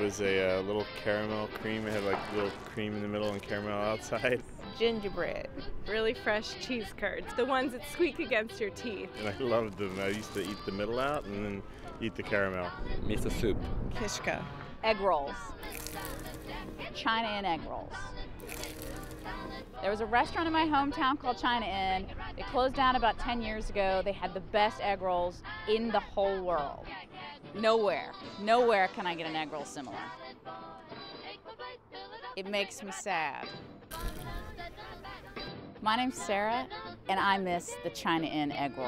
was a little caramel cream. It had like a little cream in the middle and caramel outside. Gingerbread. Really fresh cheese curds. The ones that squeak against your teeth. And I loved them. I used to eat the middle out and then eat the caramel. Miso soup. Kishka. Egg rolls. China Inn egg rolls. There was a restaurant in my hometown called China Inn. It closed down about 10 years ago. They had the best egg rolls in the whole world. Nowhere can I get an egg roll similar. It makes me sad. My name's Sarah, and I miss the China Inn egg roll.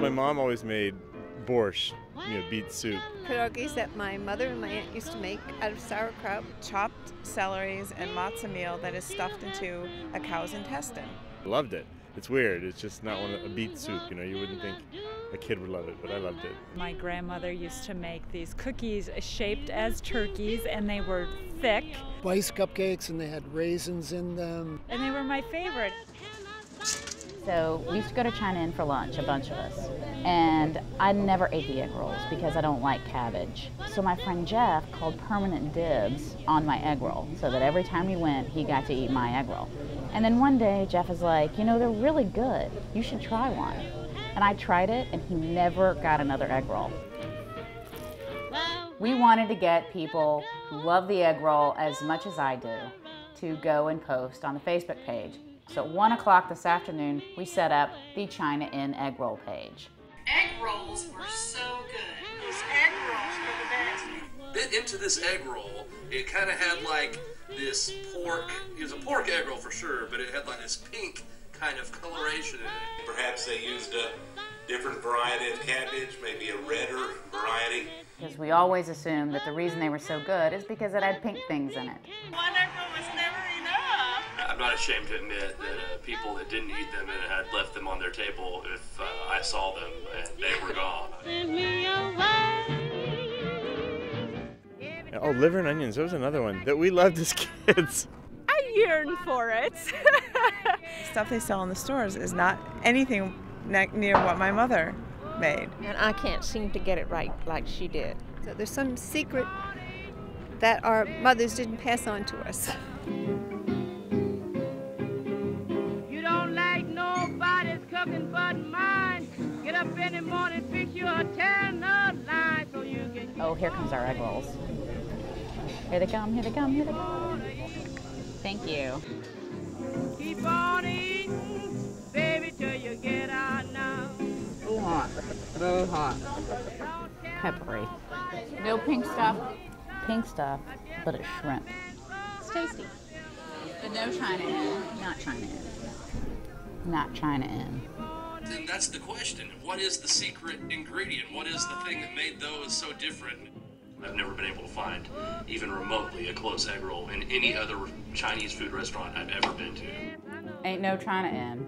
My mom always made borscht, you know, beet soup. Pierogies that my mother and my aunt used to make out of sauerkraut, chopped celeries, and matzo meal that is stuffed into a cow's intestine. Loved it. It's weird. It's just not one of a beet soup. You know, you wouldn't think a kid would love it, but I loved it. My grandmother used to make these cookies shaped as turkeys, and they were thick. Spice cupcakes, and they had raisins in them. And they were my favorite. So we used to go to China Inn for lunch, a bunch of us, and I never ate the egg rolls because I don't like cabbage. So my friend Jeff called permanent dibs on my egg roll so that every time we went, he got to eat my egg roll. And then one day, Jeff is like, you know, they're really good. You should try one. And I tried it, and he never got another egg roll. We wanted to get people who love the egg roll as much as I do to go and post on the Facebook page. So at 1 o'clock this afternoon, we set up the China Inn egg roll page. Egg rolls were so good. These egg rolls were the best. Bit into this egg roll, it kind of had like this pork, it was a pork egg roll for sure, but it had like this pink kind of coloration in it. Perhaps they used a different variety of cabbage, maybe a redder variety. Because we always assumed that the reason they were so good is because it had pink things in it. One egg roll was never enough. I'm not ashamed to admit that people that didn't eat them and had left them on their table, if I saw them, and they were gone. Oh, liver and onions, that was another one that we loved as kids. I yearn for it. The stuff they sell in the stores is not anything near what my mother made. And I can't seem to get it right like she did. So there's some secret that our mothers didn't pass on to us. Oh, here comes our egg rolls. Here they come, here they come, here they come. Thank you. Keep on eating, baby, till you get out now. Too hot, too hot. Peppery. No pink stuff. Pink stuff, but it's shrimp. It's tasty. But no China Inn, not China Inn. Not China Inn. Then that's the question. What is the secret ingredient? What is the thing that made those so different? I've never been able to find even remotely a close egg roll in any other Chinese food restaurant I've ever been to. Ain't no China Inn.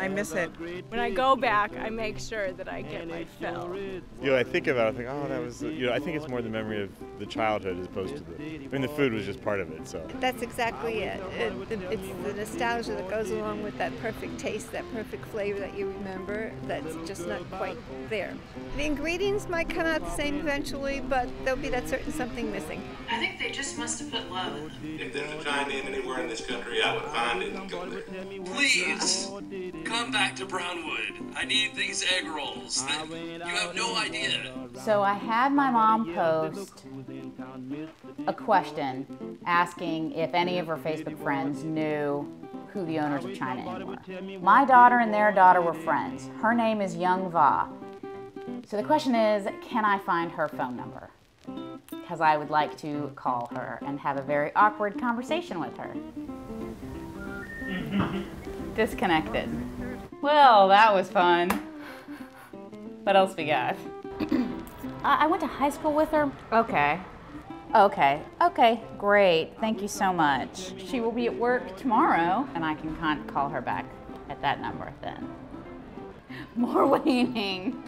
I miss it. When I go back, I make sure that I get my fill. You know, I think about it, I think, oh, that was, you know, I think it's more the memory of the childhood as opposed to the, I mean, the food was just part of it, so. That's exactly it. It's the nostalgia that goes along with that perfect taste, that perfect flavor that you remember that's just not quite there. The ingredients might come out the same eventually, but there'll be that certain something missing. I think they just must have put love in them. If there's a China Inn anywhere in this country, I would find it and go there. Please, come back to Brownwood. I need these egg rolls. You have no idea. So I had my mom post a question asking if any of her Facebook friends knew who the owners of China Inn were. My daughter and their daughter were friends. Her name is Young Va. So the question is, can I find her phone number? Because I would like to call her and have a very awkward conversation with her. Disconnected. Well, that was fun. What else we got? I went to high school with her. Okay. Okay, great. Thank you so much. She will be at work tomorrow, and I can call her back at that number then. More waiting.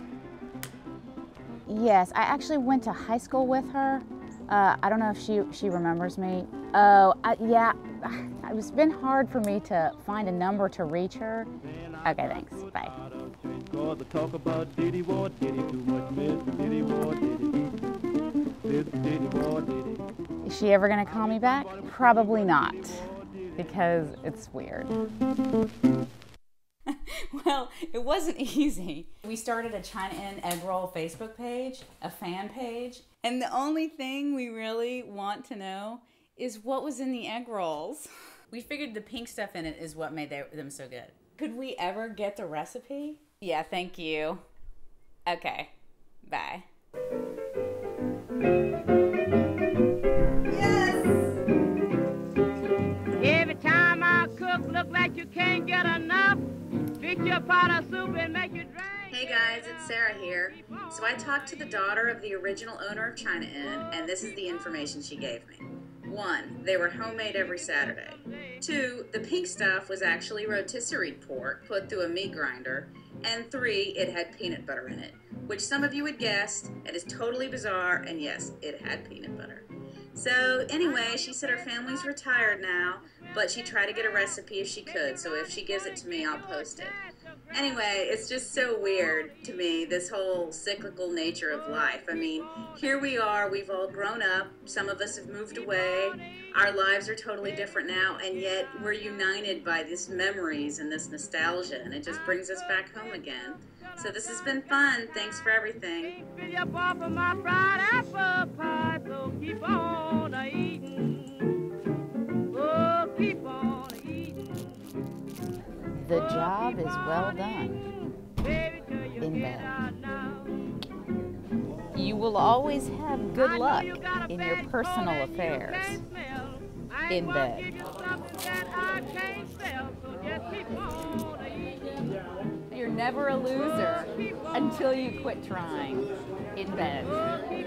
Yes, I actually went to high school with her. I don't know if she remembers me. Oh, yeah, it's been hard for me to find a number to reach her. Okay, thanks, bye. Is she ever gonna call me back? Probably not, because it's weird. Well, it wasn't easy. We started a China Inn egg roll Facebook page, a fan page, and the only thing we really want to know is what was in the egg rolls. We figured the pink stuff in it is what made them so good. Could we ever get the recipe? Yeah, thank you. Okay, bye. Yes! Every time I cook, look like you can't get enough. Fix your pot of soup and make you drink. Hey guys, it's Sarah here. So I talked to the daughter of the original owner of China Inn, and this is the information she gave me. 1, they were homemade every Saturday. 2, the pink stuff was actually rotisserie pork put through a meat grinder. And 3, it had peanut butter in it, which some of you had guessed. It is totally bizarre, and yes, it had peanut butter. So anyway, she said her family's retired now, but she'd try to get a recipe if she could, so if she gives it to me, I'll post it. Anyway, it's just so weird to me, this whole cyclical nature of life. I mean, here we are, we've all grown up, some of us have moved away, our lives are totally different now, and yet we're united by these memories and this nostalgia, and it just brings us back home again. So this has been fun. Thanks for everything. The job is well done in bed. You will always have good luck in your personal affairs in bed. You're never a loser until you quit trying in bed.